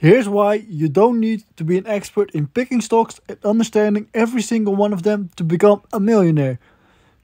Here's why you don't need to be an expert in picking stocks and understanding every single one of them to become a millionaire.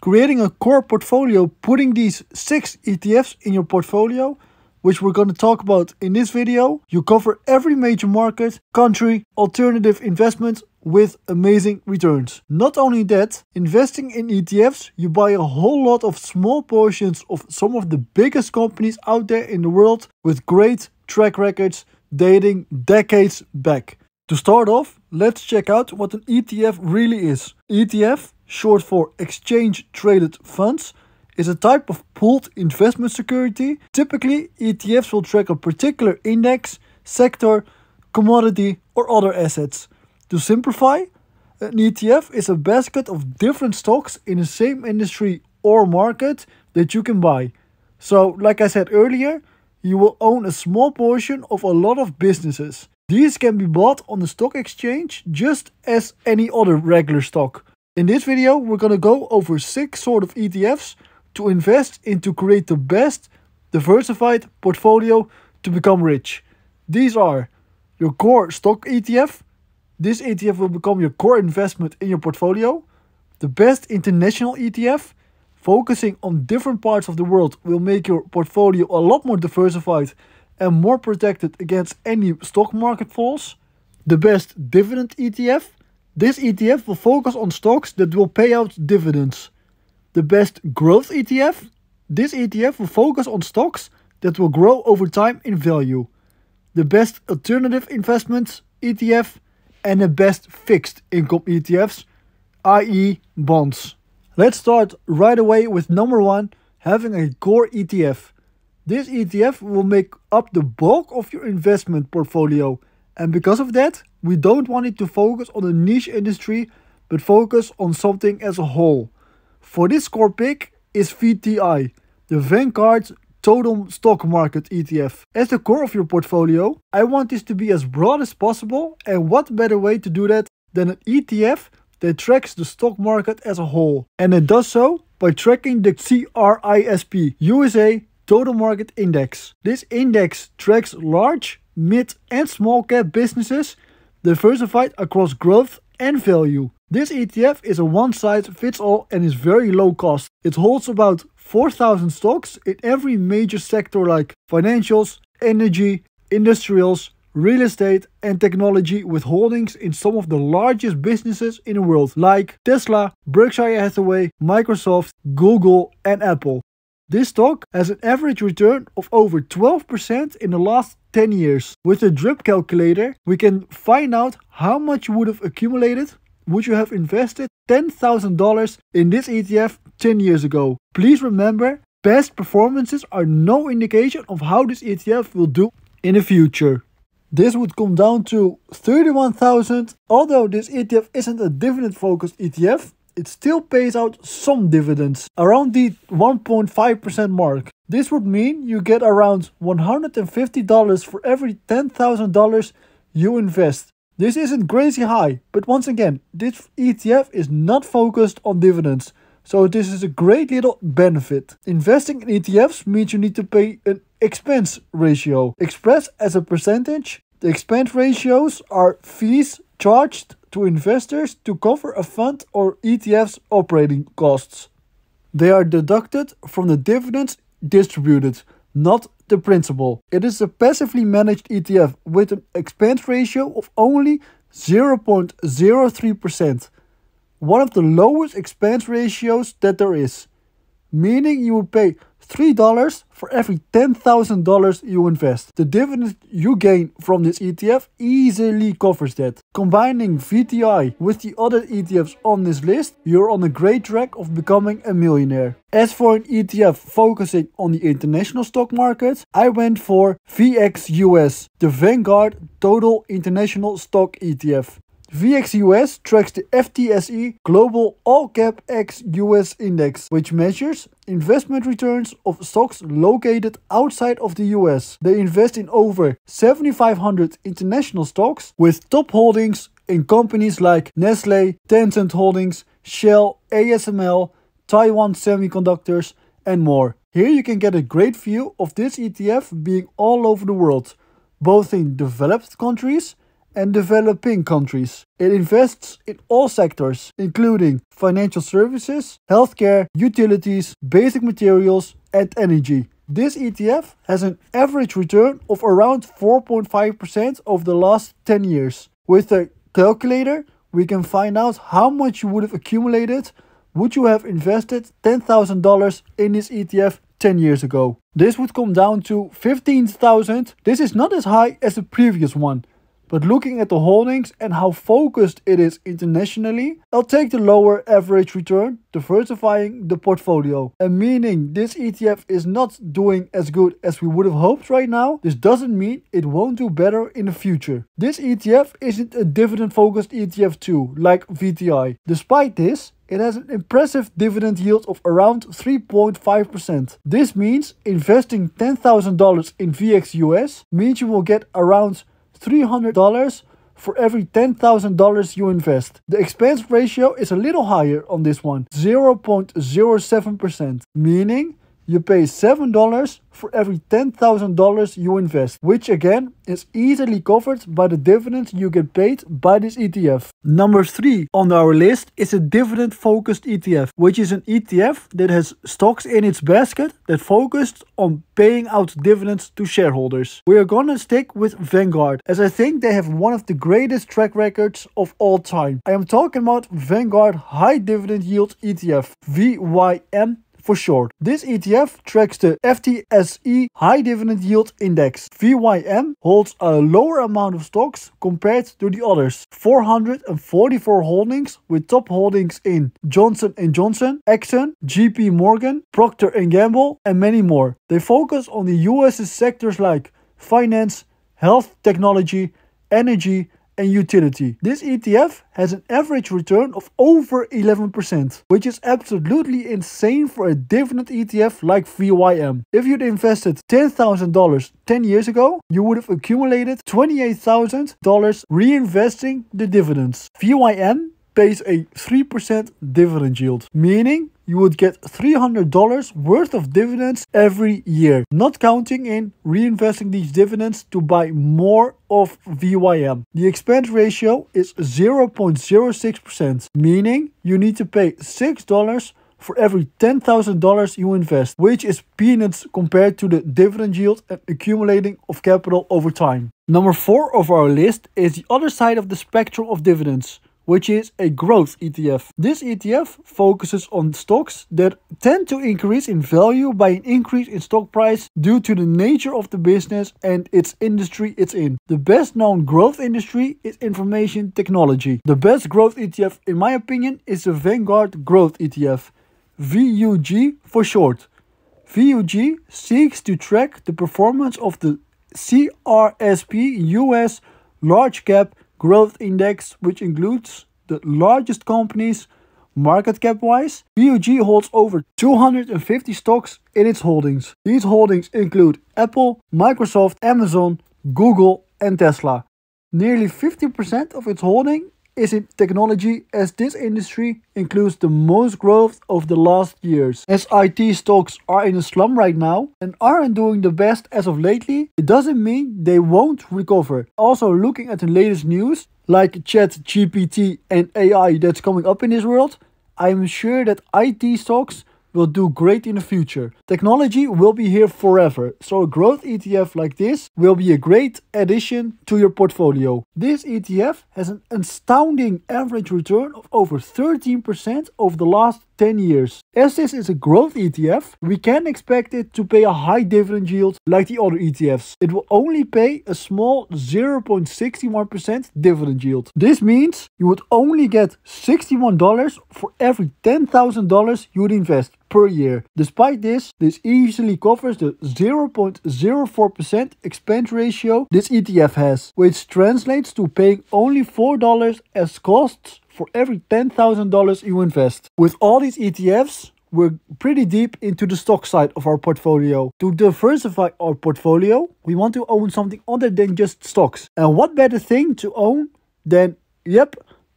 Creating a core portfolio, putting these 6 ETFs in your portfolio, which we're going to talk about in this video, you cover every major market, country, alternative investments with amazing returns. Not only that, investing in ETFs, you buy a whole lot of small portions of some of the biggest companies out there in the world with great track records dating decades back. To start off, let's check out what an ETF really is. ETF, short for Exchange Traded Funds, is a type of pooled investment security. Typically, ETFs will track a particular index, sector, commodity, or other assets. To simplify, an ETF is a basket of different stocks in the same industry or market that you can buy. So, like I said earlier, you will own a small portion of a lot of businesses. These can be bought on the stock exchange just as any other regular stock. In this video, we're going to go over 6 sort of ETFs to invest in to create the best diversified portfolio to become rich. These are your core stock ETF. This ETF will become your core investment in your portfolio. The best international ETF, focusing on different parts of the world, will make your portfolio a lot more diversified and more protected against any stock market falls. The best dividend ETF. This ETF will focus on stocks that will pay out dividends. The best growth ETF. This ETF will focus on stocks that will grow over time in value. The best alternative investments ETF and the best fixed income ETFs, i.e. bonds. Let's start right away with number 1, having a core ETF. This ETF will make up the bulk of your investment portfolio. And because of that, we don't want it to focus on a niche industry, but focus on something as a whole. For this core pick is VTI, the Vanguard Total Stock Market ETF. As the core of your portfolio, I want this to be as broad as possible, and what better way to do that than an ETF that tracks the stock market as a whole. And it does so by tracking the CRSP USA Total Market Index. This index tracks large, mid and small cap businesses diversified across growth and value. This ETF is a one-size-fits-all and is very low cost. It holds about 4,000 stocks in every major sector like financials, energy, industrials, real estate and technology, with holdings in some of the largest businesses in the world like Tesla, Berkshire Hathaway, Microsoft, Google and Apple. This stock has an average return of over 12% in the last 10 years. With the DRIP calculator, we can find out how much you would have accumulated would you have invested $10,000 in this ETF 10 years ago. Please remember, past performances are no indication of how this ETF will do in the future. This would come down to $31,000. Although this ETF isn't a dividend-focused ETF, it still pays out some dividends, around the 1.5% mark. This would mean you get around $150 for every $10,000 you invest. This isn't crazy high, but once again, this ETF is not focused on dividends, so this is a great little benefit. Investing in ETFs means you need to pay an expense ratio. Expressed as a percentage, the expense ratios are fees charged to investors to cover a fund or ETF's operating costs. They are deducted from the dividends distributed, not the principal. It is a passively managed ETF with an expense ratio of only 0.03%, one of the lowest expense ratios that there is, meaning you would pay $3 for every $10,000 you invest. The dividend you gain from this ETF easily covers that. Combining VTI with the other ETFs on this list, you're on a great track of becoming a millionaire. As for an ETF focusing on the international stock market, I went for VXUS, the Vanguard Total International Stock ETF. VXUS tracks the FTSE Global All Cap X US Index, which measures investment returns of stocks located outside of the US. They invest in over 7,500 international stocks with top holdings in companies like Nestle, Tencent Holdings, Shell, ASML, Taiwan Semiconductors and more. Here you can get a great view of this ETF being all over the world. both in developed countries and developing countries. It invests in all sectors, including financial services, healthcare, utilities, basic materials, and energy. This ETF has an average return of around 4.5% over the last 10 years. With a calculator, we can find out how much you would have accumulated would you have invested $10,000 in this ETF 10 years ago. This would come down to $15,000. This is not as high as the previous one, but looking at the holdings and how focused it is internationally, I'll take the lower average return, diversifying the portfolio. And meaning this ETF is not doing as good as we would have hoped right now, this doesn't mean it won't do better in the future. This ETF isn't a dividend-focused ETF too, like VTI. Despite this, it has an impressive dividend yield of around 3.5%. This means investing $10,000 in VXUS means you will get around $300 for every $10,000 you invest. The expense ratio is a little higher on this one, 0.07%, meaning you pay $7 for every $10,000 you invest, which again is easily covered by the dividends you get paid by this ETF. Number 3 on our list is a dividend-focused ETF, which is an ETF that has stocks in its basket that focused on paying out dividends to shareholders. We are gonna stick with Vanguard, as I think they have one of the greatest track records of all time. I am talking about Vanguard High Dividend Yield ETF, VYM. For short, this ETF tracks the FTSE High Dividend Yield Index. VYM holds a lower amount of stocks compared to the others, 444 holdings, with top holdings in Johnson & Johnson, Exxon, JP Morgan, Procter & Gamble, and many more. They focus on the US's sectors like finance, health technology, energy, and utility. This ETF has an average return of over 11%, which is absolutely insane for a dividend ETF like VYM. If you'd invested $10,000 10 years ago, you would have accumulated $28,000 reinvesting the dividends. VYM pays a 3% dividend yield, meaning you would get $300 worth of dividends every year, not counting in reinvesting these dividends to buy more of VYM. The expense ratio is 0.06%, meaning you need to pay $6 for every $10,000 you invest, which is peanuts compared to the dividend yield and accumulating of capital over time. Number 4 of our list is the other side of the spectrum of dividends, which is a growth ETF. This ETF focuses on stocks that tend to increase in value by an increase in stock price due to the nature of the business and its industry it's in. The best known growth industry is information technology. The best growth ETF, in my opinion, is the Vanguard Growth ETF, VUG for short. VUG seeks to track the performance of the CRSP US large-cap Growth Index, which includes the largest companies market cap-wise. VUG holds over 250 stocks in its holdings. These holdings include Apple, Microsoft, Amazon, Google, and Tesla. Nearly 50% of its holding is in technology, as this industry includes the most growth of the last years. As IT stocks are in a slump right now and aren't doing the best as of lately, it doesn't mean they won't recover. Also, looking at the latest news like ChatGPT and AI that's coming up in this world, I'm sure that IT stocks will do great in the future. Technology will be here forever, so a growth ETF like this will be a great addition to your portfolio. This ETF has an astounding average return of over 13% over the last 10 years. As this is a growth ETF, we can expect it to pay a high dividend yield like the other ETFs. It will only pay a small 0.61% dividend yield. This means you would only get $61 for every $10,000 you would invest per year. Despite this, this easily covers the 0.04% expense ratio this ETF has, which translates to paying only $4 as costs for every $10,000 you invest. With all these ETFs, we're pretty deep into the stock side of our portfolio. To diversify our portfolio, we want to own something other than just stocks. And what better thing to own than,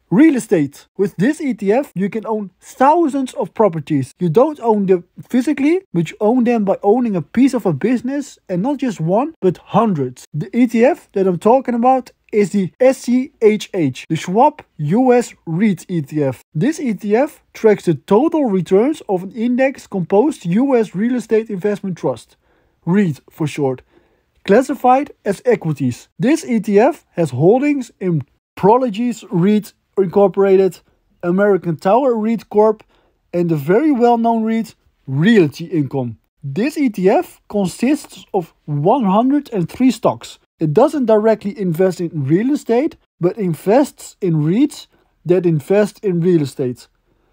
Real estate. With this ETF, you can own thousands of properties. You don't own them physically, but you own them by owning a piece of a business, and not just one, but hundreds. The ETF that I'm talking about is the SCHH, the Schwab US REIT ETF. This ETF tracks the total returns of an index composed US Real Estate Investment Trust, REIT for short, classified as equities. This ETF has holdings in Prologis REIT Incorporated, American Tower REIT Corp, and the very well-known REIT Realty Income. This ETF consists of 103 stocks. It doesn't directly invest in real estate, but invests in REITs that invest in real estate.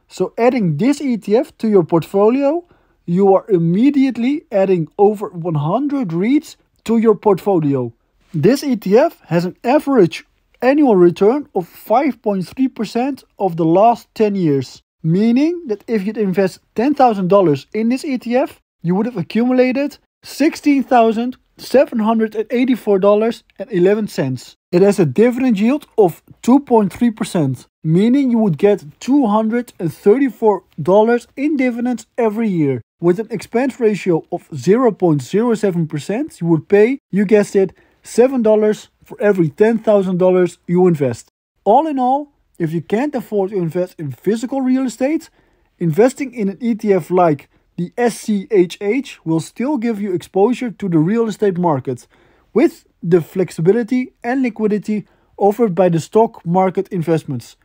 So adding this ETF to your portfolio, you are immediately adding over 100 REITs to your portfolio. This ETF has an average annual return of 5.3% of the last 10 years, meaning that if you'd invest $10,000 in this ETF, you would have accumulated $16,784.11. It has a dividend yield of 2.3%, meaning you would get $234 in dividends every year. With an expense ratio of 0.07%, you would pay, you guessed it, $7 for every $10,000 you invest. All in all, if you can't afford to invest in physical real estate, investing in an ETF like the SCHH will still give you exposure to the real estate market, with the flexibility and liquidity offered by the stock market investments.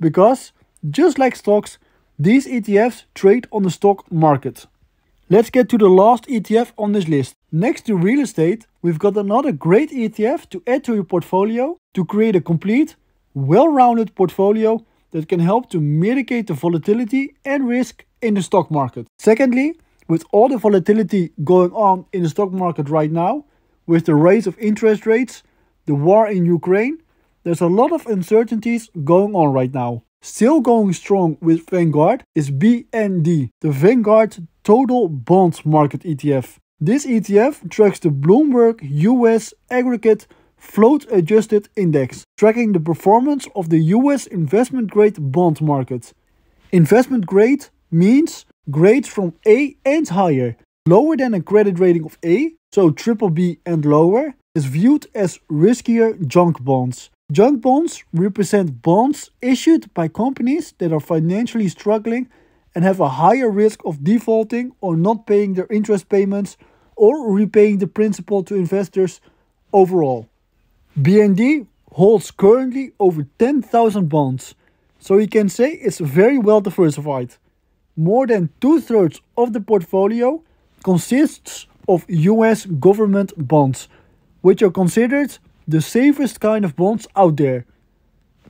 Because, just like stocks, these ETFs trade on the stock market. Let's get to the last ETF on this list. Next to real estate, we've got another great ETF to add to your portfolio to create a complete, well-rounded portfolio that can help to mitigate the volatility and risk in the stock market. Secondly, with all the volatility going on in the stock market right now, with the rise of interest rates, the war in Ukraine, there's a lot of uncertainties going on right now. Still going strong with Vanguard is BND, the Vanguard Total Bond Market ETF. This ETF tracks the Bloomberg US Aggregate Float Adjusted Index, tracking the performance of the US investment-grade bond market. Investment-grade means grades from A and higher. Lower than a credit rating of A, so BBB and lower, is viewed as riskier junk bonds. Junk bonds represent bonds issued by companies that are financially struggling and have a higher risk of defaulting or not paying their interest payments or repaying the principal to investors overall. BND holds currently over 10,000 bonds, so you can say it's very well diversified. More than 2/3 of the portfolio consists of US government bonds, which are considered the safest kind of bonds out there.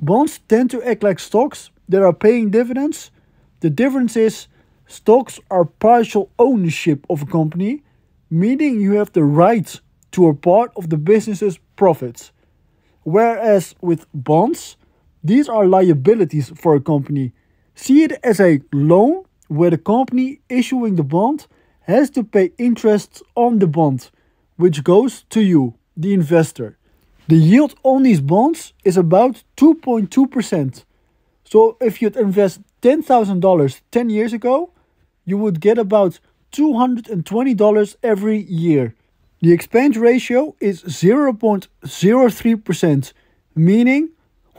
Bonds tend to act like stocks that are paying dividends. The difference is, stocks are partial ownership of a company, meaning you have the right to a part of the business's profits. Whereas with bonds, these are liabilities for a company. See it as a loan, where the company issuing the bond has to pay interest on the bond, which goes to you, the investor. The yield on these bonds is about 2.2%. So if you'd invest $10,000 10 years ago, you would get about $220 every year. The expense ratio is 0.03%, meaning,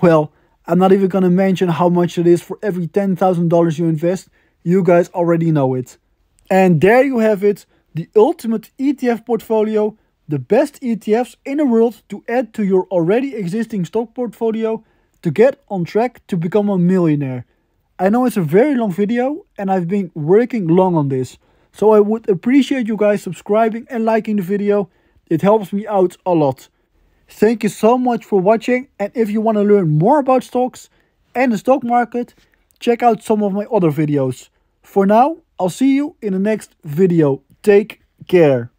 well, I'm not even going to mention how much it is for every $10,000 you invest. You guys already know it. And there you have it, the ultimate ETF portfolio, the best ETFs in the world to add to your already existing stock portfolio to get on track to become a millionaire. I know it's a very long video and I've been working long on this, so I would appreciate you guys subscribing and liking the video. It helps me out a lot. Thank you so much for watching, and if you want to learn more about stocks and the stock market, check out some of my other videos. For now, I'll see you in the next video. Take care.